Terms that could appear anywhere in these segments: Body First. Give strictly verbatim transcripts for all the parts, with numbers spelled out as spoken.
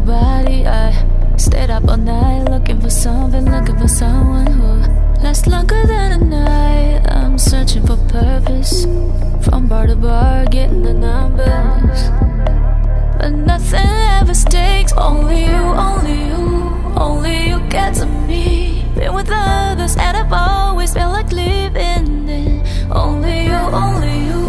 new body. I stayed up all night looking for something, looking for someone who lasts longer than a night. I'm searching for purpose, from bar to bar, getting the numbers, but nothing ever sticks. Only you, only you, only you get to me. Been with others and I've always felt like living in. Only you, only you,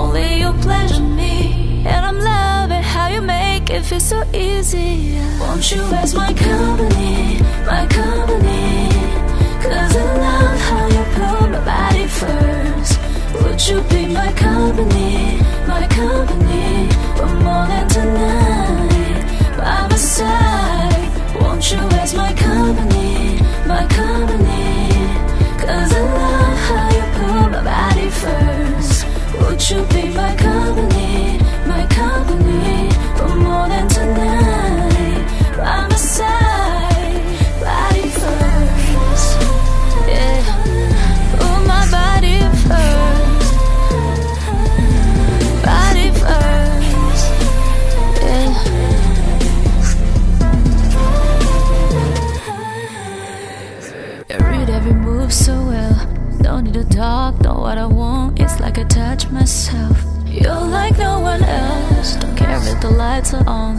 only you pleasure me, and I'm loving how you make it feel so easy. Won't you as my company, my company, 'cause I love how you put my body first. Would you be my company, my company, from morning to night, by my side? Won't you as my company, my company, 'cause I love how you put my body first. Would you be my company, my company, for more than tonight, by my side? Body first, yeah. Oh, my body first. Body first, yeah. You read every move so well, don't need to talk, know what I want. It's like I touch myself. You're like no one else. Don't care if the lights are on,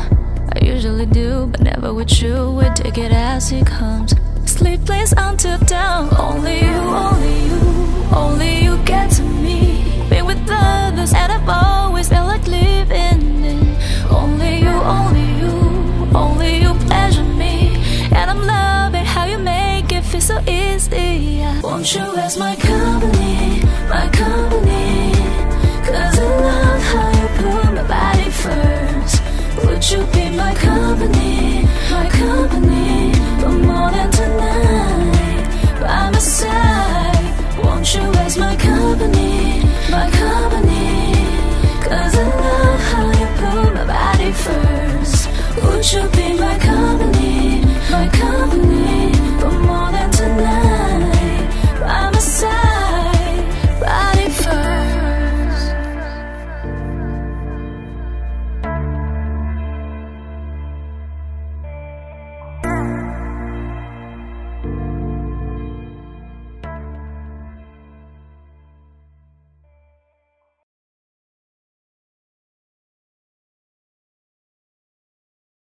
I usually do, but never with you. We take it as it comes, sleepless until dawn. Only you, only you, only you get to me. Been with others and I've always felt like living in. Only you, only you, only you pleasure me, and I'm loving how you make it feel so easy. Won't you as my company, my company,